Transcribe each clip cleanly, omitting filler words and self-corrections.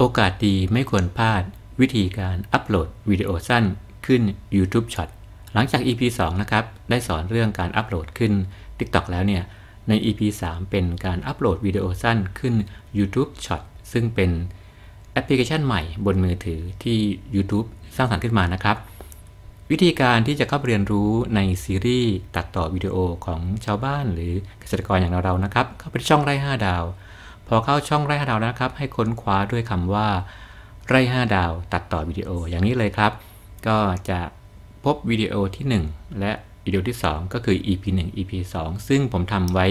โอกาสดีไม่ควรพลาดวิธีการอัปโหลดวิดีโอสั้นขึ้น YouTube Short หลังจาก EP 2 นะครับได้สอนเรื่องการอัปโหลดขึ้น TikTok แล้วเนี่ยใน EP 3 เป็นการอัปโหลดวิดีโอสั้นขึ้น YouTube Short ซึ่งเป็นแอปพลิเคชันใหม่บนมือถือที่ YouTube สร้างสรรค์ขึ้นมานะครับวิธีการที่จะเข้าเรียนรู้ในซีรีส์ตัดต่อวิดีโอของชาวบ้านหรือเกษตรกรอย่างเรานะครับเข้าไปช่องไร่5ดาวพอเข้าช่องไร่5ดาวแล้วครับให้ค้นคว้าด้วยคำว่าไร่5ดาวตัดต่อวิดีโออย่างนี้เลยครับก็จะพบวิดีโอที่1และวิดีโอที่2ก็คือ EP 1 EP 2 ซึ่งผมทำไว้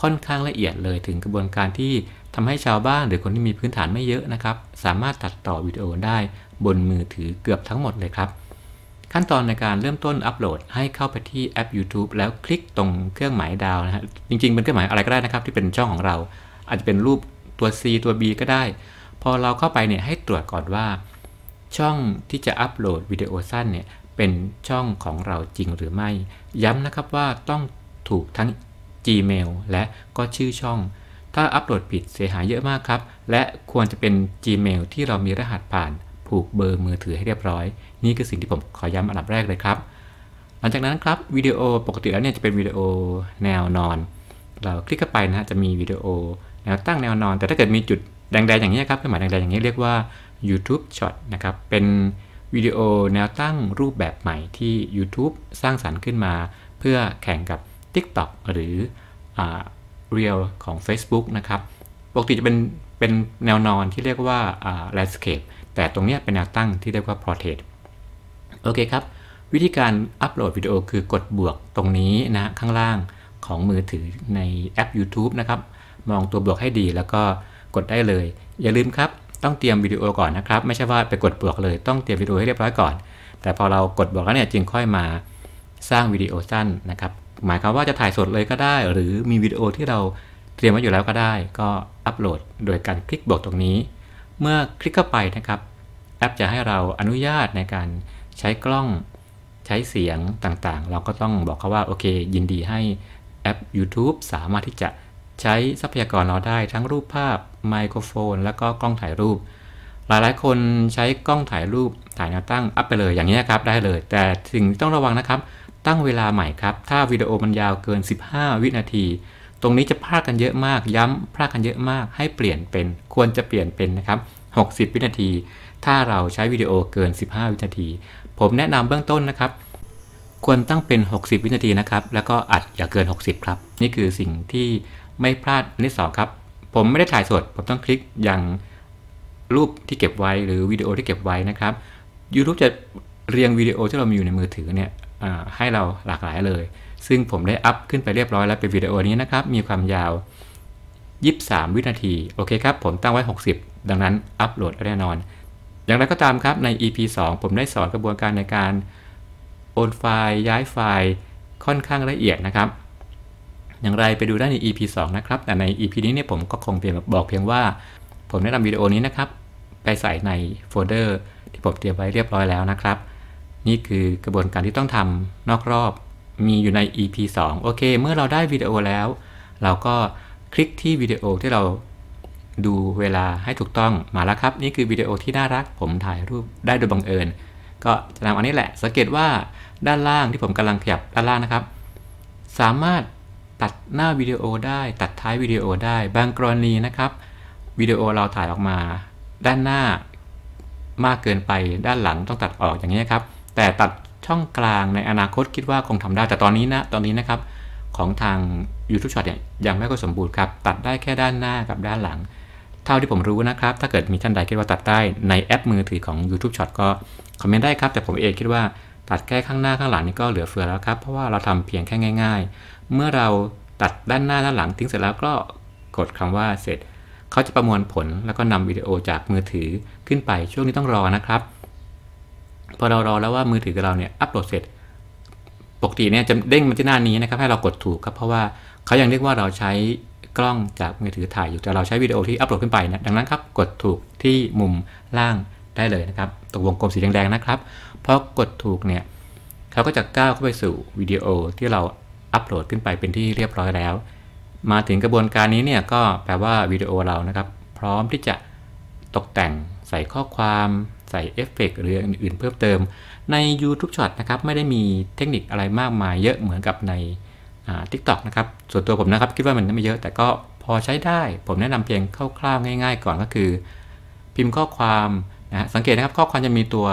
ค่อนข้างละเอียดเลยถึงกระบวนการที่ทำให้ชาวบ้านหรือคนที่มีพื้นฐานไม่เยอะนะครับสามารถตัดต่อวิดีโอได้บนมือถือเกือบทั้งหมดเลยครับขั้นตอนในการเริ่มต้นอัปโหลดให้เข้าไปที่แอป YouTube แล้วคลิกตรงเครื่องหมายดาวนะฮะจริงๆเป็นเครื่องหมายอะไรก็ได้นะครับที่เป็นช่องของเราอาจจะเป็นรูปตัว C ตัว B ก็ได้พอเราเข้าไปเนี่ยให้ตรวจก่อนว่าช่องที่จะอัปโหลดวิดีโอสั้นเนี่ยเป็นช่องของเราจริงหรือไม่ย้ำนะครับว่าต้องถูกทั้ง Gmail และก็ชื่อช่องถ้าอัปโหลดผิดเสียหายเยอะมากครับและควรจะเป็น Gmail ที่เรามีรหัสผ่านผูกเบอร์มือถือให้เรียบร้อยนี่คือสิ่งที่ผมขอย้ำอันดับแรกเลยครับหลังจากนั้นครับวิดีโอปกติแล้วเนี่ยจะเป็นวิดีโอแนวนอนเราคลิกเข้าไปนะฮะจะมีวิดีโอแนวตั้งแนวนอนแต่ถ้าเกิดมีจุดแดงๆอย่างนี้ครับเป็นหมายแดงๆอย่างนี้เรียกว่า YouTube Short นะครับเป็นวิดีโอแนวตั้งรูปแบบใหม่ที่ YouTube สร้างสรรค์ขึ้นมาเพื่อแข่งกับ TikTok หรือReel ของ Facebook นะครับปกติจะเป็นแนวนอนที่เรียกว่า Landscape แต่ตรงนี้เป็นแนวตั้งที่เรียกว่า Portrait โอเคครับวิธีการอัปโหลดวิดีโอคือกดบวกตรงนี้นะข้างล่างของมือถือในแอป YouTube นะครับมองตัวบวกให้ดีแล้วก็กดได้เลยอย่าลืมครับต้องเตรียมวิดีโอก่อนนะครับไม่ใช่ว่าไปกดบวกเลยต้องเตรียมวิดีโอให้เรียบร้อยก่อนแต่พอเรากดบวกแล้วเนี่ยจึงค่อยมาสร้างวิดีโอสั้นนะครับหมายความว่าจะถ่ายสดเลยก็ได้หรือมีวิดีโอที่เราเตรียมไว้อยู่แล้วก็ได้ก็อัปโหลดโดยการคลิกบวกตรงนี้เมื่อคลิกเข้าไปนะครับแอปจะให้เราอนุญาตในการใช้กล้องใช้เสียงต่างๆเราก็ต้องบอกเขาว่าโอเคยินดีให้แอป YouTube สามารถที่จะใช้ทรัพยากรเราได้ทั้งรูปภาพไมโครโฟนแล้วก็กล้องถ่ายรูปหลายๆคนใช้กล้องถ่ายรูปถ่ายแนวตั้งอัพไปเลยอย่างนี้ครับได้เลยแต่สิ่งที่ต้องระวังนะครับตั้งเวลาใหม่ครับถ้าวิดีโอมันยาวเกิน15วินาทีตรงนี้จะพลาดกันเยอะมากย้ำพลาดกันเยอะมากให้เปลี่ยนเป็นควรจะเปลี่ยนเป็นนะครับ60วินาทีถ้าเราใช้วิดีโอเกิน15วินาทีผมแนะนำเบื้องต้นนะครับควรตั้งเป็น60วินาทีนะครับแล้วก็อัดอย่าเกิน60ครับนี่คือสิ่งที่ไม่พลาดอันที่2ครับผมไม่ได้ถ่ายสดผมต้องคลิกอย่างรูปที่เก็บไว้หรือวิดีโอที่เก็บไว้นะครับ YouTube จะเรียงวิดีโอที่เรามีอยู่ในมือถือเนี่ยให้เราหลากหลายเลยซึ่งผมได้อัพขึ้นไปเรียบร้อยแล้วเป็นวิดีโอนี้นะครับมีความยาว23วินาทีโอเคครับผมตั้งไว้60ดังนั้นอัพโหลดแน่นอนอย่างไรก็ตามครับใน EP 2 ผมได้สอนกระบวนการในการโอนไฟล์ย้ายไฟล์ค่อนข้างละเอียดนะครับอย่างไรไปดูได้ใน EP 2 นะครับแต่ใน EP นี้เนี่ยผมก็คงบอกเพียงว่าผมแนะนำวิดีโอนี้นะครับไปใส่ในโฟลเดอร์ที่ผมเตรียมไว้เรียบร้อยแล้วนะครับนี่คือกระบวนการที่ต้องทำนอกรอบมีอยู่ใน EP 2 โอเคเมื่อเราได้วิดีโอแล้วเราก็คลิกที่วิดีโอที่เราดูเวลาให้ถูกต้องมาแล้วครับนี่คือวิดีโอที่น่ารักผมถ่ายรูปได้โดยบังเอิญก็จะนำอันนี้แหละสังเกตว่าด้านล่างที่ผมกำลังขยับด้านล่างนะครับสามารถตัดหน้าวิดีโอได้ตัดท้ายวิดีโอได้บางกรณีนะครับวิดีโอเราถ่ายออกมาด้านหน้ามากเกินไปด้านหลังต้องตัดออกอย่างนี้ครับแต่ตัดช่องกลางในอนาคตคิดว่าคงทำได้แต่ตอนนี้นะครับของทาง YouTube Short เนี่ยยังไม่ค่อยสมบูรณ์ครับตัดได้แค่ด้านหน้ากับด้านหลังเท่าที่ผมรู้นะครับถ้าเกิดมีท่านใดคิดว่าตัดได้ในแอปมือถือของ YouTube Short ก็คอมเมนต์ได้ครับแต่ผมเองคิดว่าตัดแค่ข้างหน้าข้างหลังนี่ก็เหลือเฟือแล้วครับเพราะว่าเราทำเพียงแค่ง่ายๆเมื่อเราตัดด้านหน้าด้านหลังทิ้งเสร็จแล้วก็กดคำว่าเสร็จเขาจะประมวลผลแล้วก็นำวิดีโอจากมือถือขึ้นไปช่วงนี้ต้องรอนะครับพอเรารอแล้วว่ามือถือเราเนี่ยอัปโหลดเสร็จปกติเนี่ยจะเด้งมาที่หน้านี้นะครับให้เรากดถูกครับเพราะว่าเขายังเรียกว่าเราใช้กล้องจากมือถือถ่ายอยู่แต่เราใช้วิดีโอที่อัปโหลดขึ้นไปนะดังนั้นครับกดถูกที่มุมล่างได้เลยนะครับตรงวงกลมสีแดงๆนะครับพอกดถูกเนี่ยเขาก็จะก้าวเข้าไปสู่วิดีโอที่เราอัปโหลดขึ้นไปเป็นที่เรียบร้อยแล้วมาถึงกระบวนการนี้เนี่ยก็แปลว่าวิดีโอเรานะครับพร้อมที่จะ ตกแต่งใส่ข้อความใส่เอฟเฟกต์หรืออื่นๆเพิ่มเติมใน YouTube Short นะครับไม่ได้มีเทคนิคอะไรมากมายเยอะเหมือนกับใน TikTok นะครับส่วนตัวผมนะครับคิดว่ามันไม่เยอะแต่ก็พอใช้ได้ผมแนะนำเพียงคร่าวๆง่ายๆก่อนก็คือพิมพ์ข้อความนะสังเกตนะครับข้อความจะมีตัว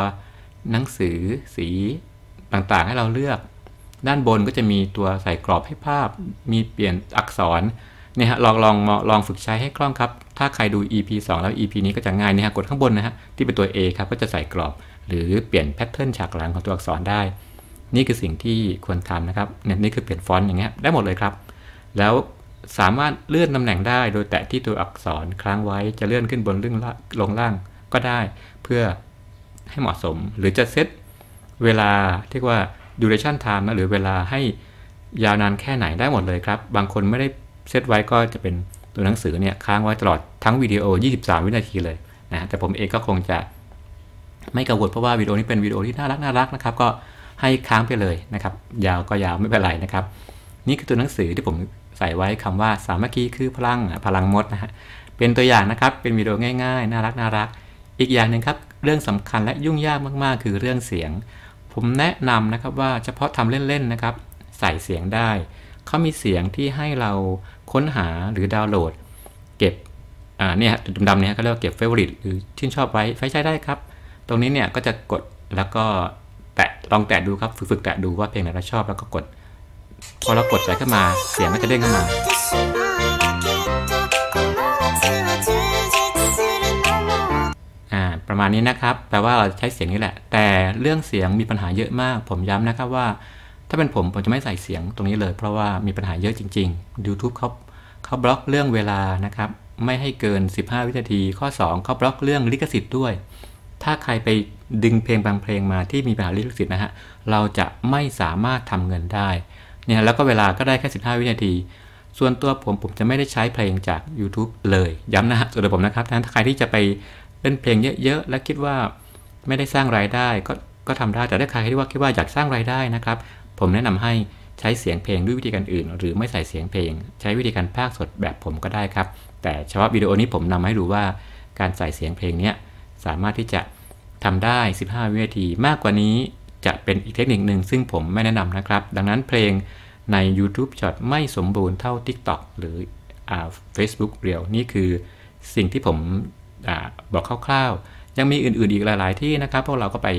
หนังสือสีต่างๆให้เราเลือกด้านบนก็จะมีตัวใส่กรอบให้ภาพมีเปลี่ยนอักษรเนี่ยฮะลองฝึกใช้ให้คล่องครับถ้าใครดู EP 2 แล้ว EP นี้ก็จะง่ายเนี่ยฮะกดข้างบนนะฮะที่เป็นตัว A ครับก็จะใส่กรอบหรือเปลี่ยนแพทเทิร์นฉากหลังของตัวอักษรได้นี่คือสิ่งที่ควรทำนะครับเนี่ยนี่คือเปลี่ยนฟอนต์อย่างเงี้ยได้หมดเลยครับแล้วสามารถเลื่อนตำแหน่งได้โดยแตะที่ตัวอักษรค้างไว้จะเลื่อนขึ้นบนเลื่อนลงล่างก็ได้เพื่อให้เหมาะสมหรือจะเซตเวลาเรียกว่า duration time นะหรือเวลาให้ยาวนานแค่ไหนได้หมดเลยครับบางคนไม่ได้เซตไว้ก็จะเป็นตัวหนังสือเนี่ยค้างไว้ตลอดทั้งวิดีโอ23วินาทีเลยนะแต่ผมเองก็คงจะไม่กังวลเพราะว่าวิดีโอนี้เป็นวิดีโอที่น่ารักนะครับก็ให้ค้างไปเลยนะครับยาวก็ยาวไม่เป็นไรนะครับนี่คือตัวหนังสือที่ผมใส่ไว้คำว่าสามัคคีคือพลังมดนะฮะเป็นตัวอย่างนะครับเป็นวิดีโอง่ายๆน่ารักอีกอย่างหนึ่งครับเรื่องสำคัญและยุ่งยากมากๆคือเรื่องเสียงผมแนะนำนะครับว่าเฉพาะทำเล่นๆนะครับใส่เสียงได้เขามีเสียงที่ให้เราค้นหาหรือดาวน์โหลดเก็บเนี่ยจุดดำๆเนี่ยก็เรียกว่าเก็บ favorite หรือชื่นชอบไว้ใช้ได้ครับตรงนี้เนี่ยก็จะกดแล้วก็แตะลองแตะดูครับฝึกแตะดูว่าเพลงไหนเราชอบแล้วก็กดพอเรากดใส่เข้ามาเสียงก็จะเด้งเข้ามาประมาณนี้นะครับแปลว่าเราใช้เสียงนี่แหละแต่เรื่องเสียงมีปัญหาเยอะมากผมย้ำนะครับว่าถ้าเป็นผมจะไม่ใส่เสียงตรงนี้เลยเพราะว่ามีปัญหาเยอะจริงๆ YouTube เขาบล็อกเรื่องเวลานะครับไม่ให้เกิน15วินาทีข้อ2เขาบล็อกเรื่องลิขสิทธิ์ด้วยถ้าใครไปดึงเพลงบางเพลงมาที่มีปัญหาลิขสิทธิ์นะฮะเราจะไม่สามารถทำเงินได้เนี่ยแล้วก็เวลาก็ได้แค่15วินาทีส่วนตัวผมจะไม่ได้ใช้เพลงจาก YouTube เลยย้ำนะฮะส่วนตัวผมนะครับถ้าใครที่จะไปเล่นเพลงเยอะๆและคิดว่าไม่ได้สร้างรายได้ก็ทำได้แต่ถ้าใครที่ว่าคิดว่าอยากสร้างรายได้นะครับผมแนะนำให้ใช้เสียงเพลงด้วยวิธีการอื่นหรือไม่ใส่เสียงเพลงใช้วิธีการพากย์สดแบบผมก็ได้ครับแต่เฉพาะวิดีโอนี้ผมนำให้ดูว่าการใส่เสียงเพลงนี้สามารถที่จะทำได้15วินาทีมากกว่านี้จะเป็นอีกเทคนิคหนึ่งซึ่งผมไม่แนะนำนะครับดังนั้นเพลงใน YouTube Short ไม่สมบูรณ์เท่า TikTok หรือ Facebook Reel นี่คือสิ่งที่ผมบอกคร่าวๆยังมีอื่นๆอีกหลายๆที่นะครับพวกเราก็ไป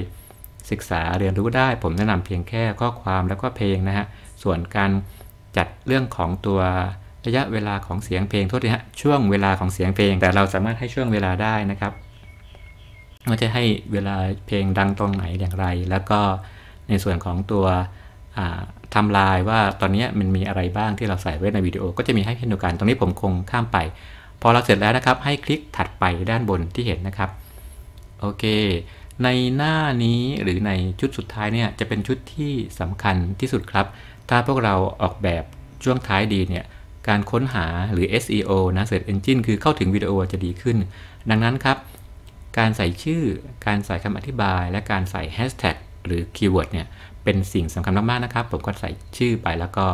ศึกษาเรียนรู้ได้ผมแนะนำเพียงแค่ข้อความแล้วก็เพลงนะฮะส่วนการจัดเรื่องของตัวระยะเวลาของเสียงเพลงโทษทีฮะช่วงเวลาของเสียงเพลงแต่เราสามารถให้ช่วงเวลาได้นะครับว่าจะให้เวลาเพลงดังตรงไหนอย่างไรแล้วก็ในส่วนของตัวไทม์ไลน์ว่าตอนนี้มันมีอะไรบ้างที่เราใส่ไว้ในวิดีโอก็จะมีให้เช่นเดียวกันตรงนี้ผมคงข้ามไปพอเราเสร็จแล้วนะครับให้คลิกถัดไปด้านบนที่เห็นนะครับโอเคในหน้านี้หรือในชุดสุดท้ายเนี่ยจะเป็นชุดที่สำคัญที่สุดครับถ้าพวกเราออกแบบช่วงท้ายดีเนี่ยการค้นหาหรือ SEO นะ Search Engine คือเข้าถึงวิดีโอจะดีขึ้นดังนั้นครับการใส่ชื่อการใส่คำอธิบายและการใส่แฮชแท็กหรือคีย์เวิร์ดเนี่ยเป็นสิ่งสำคัญมากๆนะครับผมก็ใส่ชื่อไปแล้วก็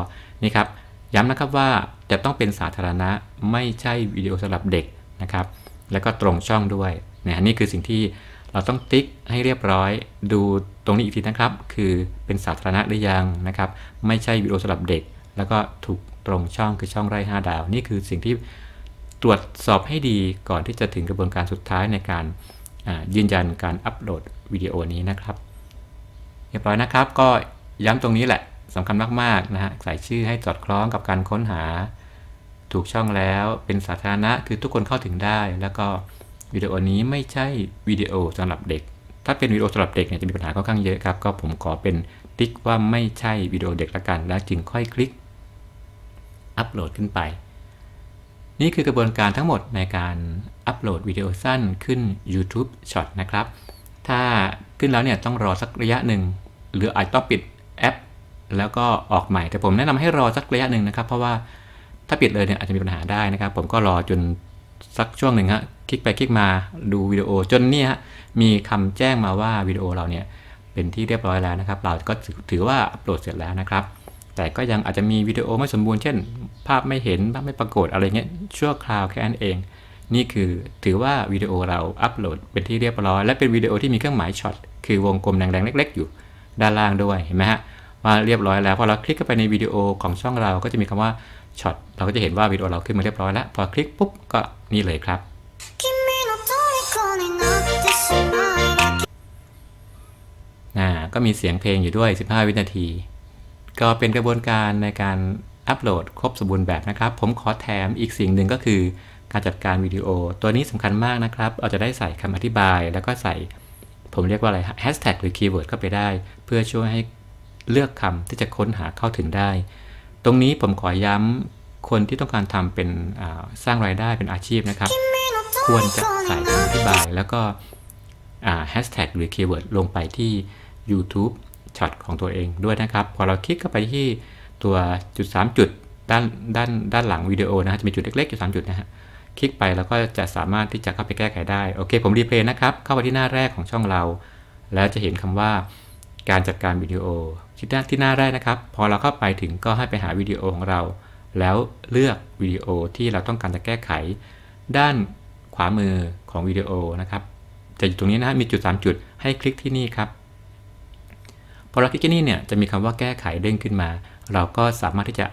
นี่ครับย้ำนะครับว่าจะต้องเป็นสาธารณะไม่ใช่วิดีโอสำหรับเด็กนะครับแล้วก็ตรงช่องด้วยนะนี่คือสิ่งที่เราต้องติ๊กให้เรียบร้อยดูตรงนี้อีกทีนะครับคือเป็นสาธารณะหรือยังนะครับไม่ใช่วิดีโอสำหรับเด็กแล้วก็ถูกตรงช่องคือช่องไร่5ดาวนี่คือสิ่งที่ตรวจสอบให้ดีก่อนที่จะถึงกระบวนการสุดท้ายในการยืนยันการอัปโหลดวิดีโอนี้นะครับเรียบร้อยนะครับก็ย้ำตรงนี้แหละสำคัญมากๆนะฮะใส่ชื่อให้สอดคล้องกับการค้นหาถูกช่องแล้วเป็นสาธารณะคือทุกคนเข้าถึงได้แล้วก็วิดีโอนี้ไม่ใช่วิดีโอสำหรับเด็กถ้าเป็นวิดีโอสำหรับเด็กเนี่ยจะมีปัญหาค่อนข้างเยอะครับก็ผมขอเป็นติ๊กว่าไม่ใช่วิดีโอเด็กละกันแล้วจึงค่อยคลิกอัปโหลดขึ้นไปนี่คือกระบวนการทั้งหมดในการอัปโหลดวิดีโอสั้นขึ้น YouTube Short นะครับถ้าขึ้นแล้วเนี่ยต้องรอสักระยะหนึ่งหรืออาจต้องปิดแอปแล้วก็ออกใหม่แต่ผมแนะนำให้รอสักระยะหนึ่งนะครับเพราะว่าถ้าปิดเลยเนี่ยอาจจะมีปัญหาได้นะครับผมก็รอจนสักช่วงหนึ่งฮะคลิกไปคลิกมาดูวิดีโอจนนี่ฮะมีคำแจ้งมาว่าวิดีโอเราเนี่ยเป็นที่เรียบร้อยแล้วนะครับเราก็ถือว่าอัปโหลดเสร็จแล้วนะครับแต่ก็ยังอาจจะมีวิดีโอไม่สมบูรณ์เช่นภาพไม่เห็นภาพไม่ปรากฏอะไรเงี้ยชั่วคราวแค่นั้นเอง นี่คือถือว่าวิดีโอเราอัปโหลดเป็นที่เรียบร้อยและเป็นวิดีโอที่มีเครื่องหมายช็อตคือวงกลมแดงๆเล็กๆอยู่ด้านล่างด้วยเห็นไหมฮะว่าเรียบร้อยแล้วพอเราคลิกเข้าไปในวิดีโอของช่องเราก็จะมีคำว่าช็อตเราก็จะเห็นว่าวิดีโอเราขึ้นมาเรียบร้อยแล้วพอคลิกปุ๊บก็นี่เลยครับก็มีเสียงเพลงอยู่ด้วย15วินาทีก็เป็นกระบวนการในการอัปโหลดครบสมบูรณ์แบบนะครับผมขอแถมอีกสิ่งหนึ่งก็คือการจัดการวิดีโอตัวนี้สำคัญมากนะครับเราจะได้ใส่คำอธิบายแล้วก็ใส่ผมเรียกว่าอะไรแฮชแท็กหรือคีย์เวิร์ดเข้าไปได้เพื่อช่วยให้เลือกคำที่จะค้นหาเข้าถึงได้ตรงนี้ผมขอย้ำคนที่ต้องการทำเป็นสร้างรายได้เป็นอาชีพนะครับควรจะใส่คำอธิบายแล้วก็แฮชแท็กหรือคีย์เวิร์ดลงไปที่ YouTube ช็อตของตัวเองด้วยนะครับพอเราคลิกเข้าไปที่ตัวจุด3จุดด้านหลังวิดีโอนะจะมีจุดเล็กๆจุด3จุดนะฮะคลิกไปแล้วก็จะสามารถที่จะเข้าไปแก้ไขได้โอเคผมรีเพลย์นะครับเข้าไปที่หน้าแรกของช่องเราแล้วจะเห็นคำว่าการจัดการวิดีโอที่หน้าแรกนะครับพอเราเข้าไปถึงก็ให้ไปหาวิดีโอของเราแล้วเลือกวิดีโอที่เราต้องการจะแก้ไขด้านขวามือของวิดีโอนะครับจะอยู่ตรงนี้นะมีจุด3จุดให้คลิกที่นี่ครับพอเราคลิกที่นี่เนี่ยจะมีคำว่าแก้ไขเด้งขึ้นมาเราก็สามารถที่จะ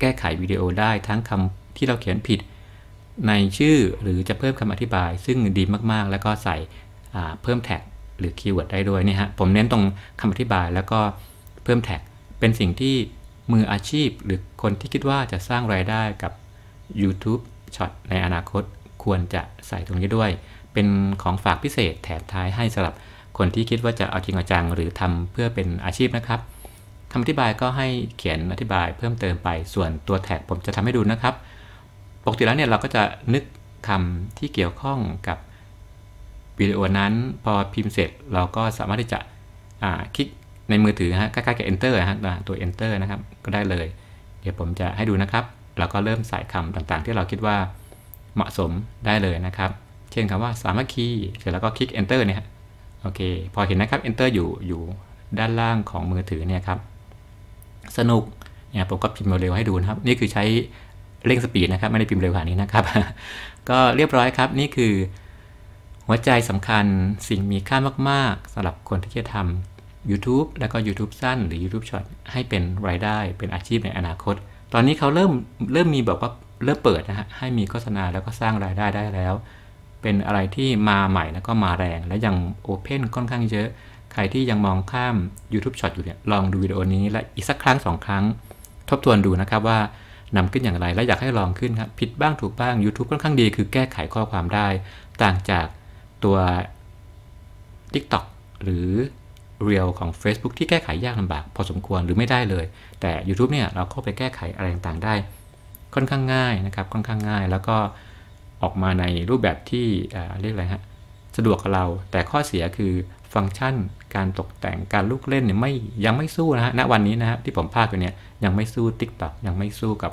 แก้ไขวิดีโอได้ทั้งคำที่เราเขียนผิดในชื่อหรือจะเพิ่มคำอธิบายซึ่งดีมากๆแล้วก็ใส่เพิ่มแท็กหรือคีย์เวิร์ดได้ด้วยนี่ฮะผมเน้นตรงคำอธิบายแล้วก็เพิ่มแท็กเป็นสิ่งที่มืออาชีพหรือคนที่คิดว่าจะสร้างรายได้กับ YouTube ช็อตในอนาคตควรจะใส่ตรงนี้ด้วยเป็นของฝากพิเศษแถมท้ายให้สำหรับคนที่คิดว่าจะเอาจริงเอาจังหรือทำเพื่อเป็นอาชีพนะครับคำอธิบายก็ให้เขียนอธิบายเพิ่มเติมไปส่วนตัวแท็กผมจะทำให้ดูนะครับปกติแล้วเนี่ยเราก็จะนึกคำที่เกี่ยวข้องกับวิดีโอนั้นพอพิมพ์เสร็จเราก็สามารถที่จะคลิกในมือถือฮะใกล้ๆกับ Enter ฮะตัว Enter นะครับก็ได้เลยเดี๋ยวผมจะให้ดูนะครับเราก็เริ่มใส่คำต่างๆที่เราคิดว่าเหมาะสมได้เลยนะครับเช่นคำว่าสามัคคีเสร็จแล้วก็คลิก Enter เนี่ยฮะโอเคพอเห็นนะครับ Enter อยู่ด้านล่างของมือถือเนี่ยครับสนุกเนี่ยผมก็พิมพ์เร็วให้ดูนะครับนี่คือใช้เร่งสปีดนะครับไม่ได้พิมพ์เร็วขนาดนี้นะครับ ก็เรียบร้อยครับนี่คือหัวใจสำคัญสิ่งมีค่ามากๆสำหรับคนที่จะทำ YouTube แล้วก็ YouTube สั้นหรือ YouTube Short ให้เป็นรายได้เป็นอาชีพในอนาคตตอนนี้เขาเริ่มมีบอกว่าเริ่มเปิดนะฮะให้มีโฆษณาแล้วก็สร้างรายได้ได้แล้วเป็นอะไรที่มาใหม่แล้วก็มาแรงและยังโอเพนค่อนข้างเยอะใครที่ยังมองข้าม YouTube Short อยู่เนี่ยลองดูวิดีโอนี้และอีกสักครั้ง2ครั้งทบทวนดูนะครับว่านำขึ้นอย่างไรและอยากให้ลองขึ้นครับผิดบ้างถูกบ้าง YouTube ค่อนข้างดีคือแก้ไขข้อความได้ต่างจากตัว TikTok หรือ Reel ของ Facebook ที่แก้ไขยากลำบากพอสมควรหรือไม่ได้เลยแต่ YouTube เนี่ยเราเข้าไปแก้ไขอะไรต่างๆได้ค่อนข้างง่ายนะครับค่อนข้างง่ายแล้วก็ออกมาในรูปแบบที่เรียกอะไรฮะสะดวกกับเราแต่ข้อเสียคือฟังก์ชันการตกแต่งการลูกเล่นเนี่ยยังไม่สู้นะฮะณวันนี้นะครับที่ผมพากอยู่เนี่ยยังไม่สู้ TikTok ยังไม่สู้กับ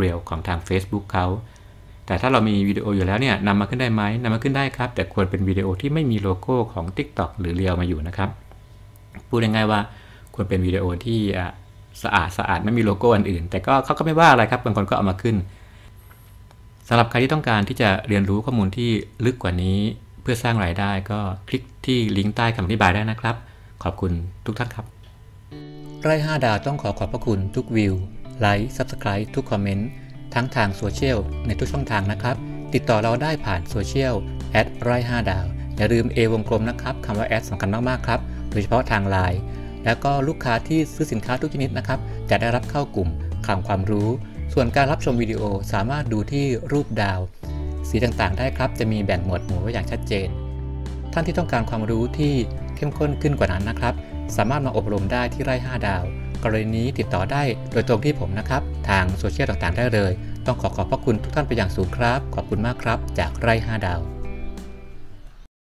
Reel ของทาง Facebook เขาแต่ถ้าเรามีวิดีโออยู่แล้วเนี่ยนำมาขึ้นได้ไหมนำมาขึ้นได้ครับแต่ควรเป็นวิดีโอที่ไม่มีโลโก้ของ TikTok หรือ Reel มาอยู่นะครับพูดง่ายๆว่าควรเป็นวิดีโอที่สะอาดไม่มีโลโก้อันอื่นแต่ก็เขาก็ไม่ว่าอะไรครับบางคนก็เอามาขึ้นสำหรับใครที่ต้องการที่จะเรียนรู้ข้อมูลที่ลึกกว่านี้เพื่อสร้างรายได้ก็คลิกที่ลิงก์ใต้คำอธิบายได้นะครับขอบคุณทุกท่านครับไร่5ดาวต้องขอขอบพระคุณทุกวิวไลค์ซับสไครป์ทุกคอมเมนต์ทั้งทางโซเชียลในทุกช่องทางนะครับติดต่อเราได้ผ่านโซเชียล@ไร่5ดาวอย่าลืม A วงกลมนะครับคำว่า @ สำคัญมากๆครับโดยเฉพาะทางไลน์แล้วก็ลูกค้าที่ซื้อสินค้าทุกชนิดนะครับจะได้รับเข้ากลุ่มข่าวความรู้ส่วนการรับชมวิดีโอสามารถดูที่รูปดาวสีต่างๆได้ครับจะมีแบ่งหมวดหมู่ไว้อย่างชัดเจนท่านที่ต้องการความรู้ที่เข้มข้นขึ้นกว่านั้นนะครับสามารถมาอบรมได้ที่ไร่5ดาวกรณีนี้ติดต่อได้โดยตรงที่ผมนะครับทางโซเชียลต่างๆได้เลยต้องขอขอบพระคุณทุกท่านไปอย่างสูงครับขอบคุณมากครับจากไร่5ดาว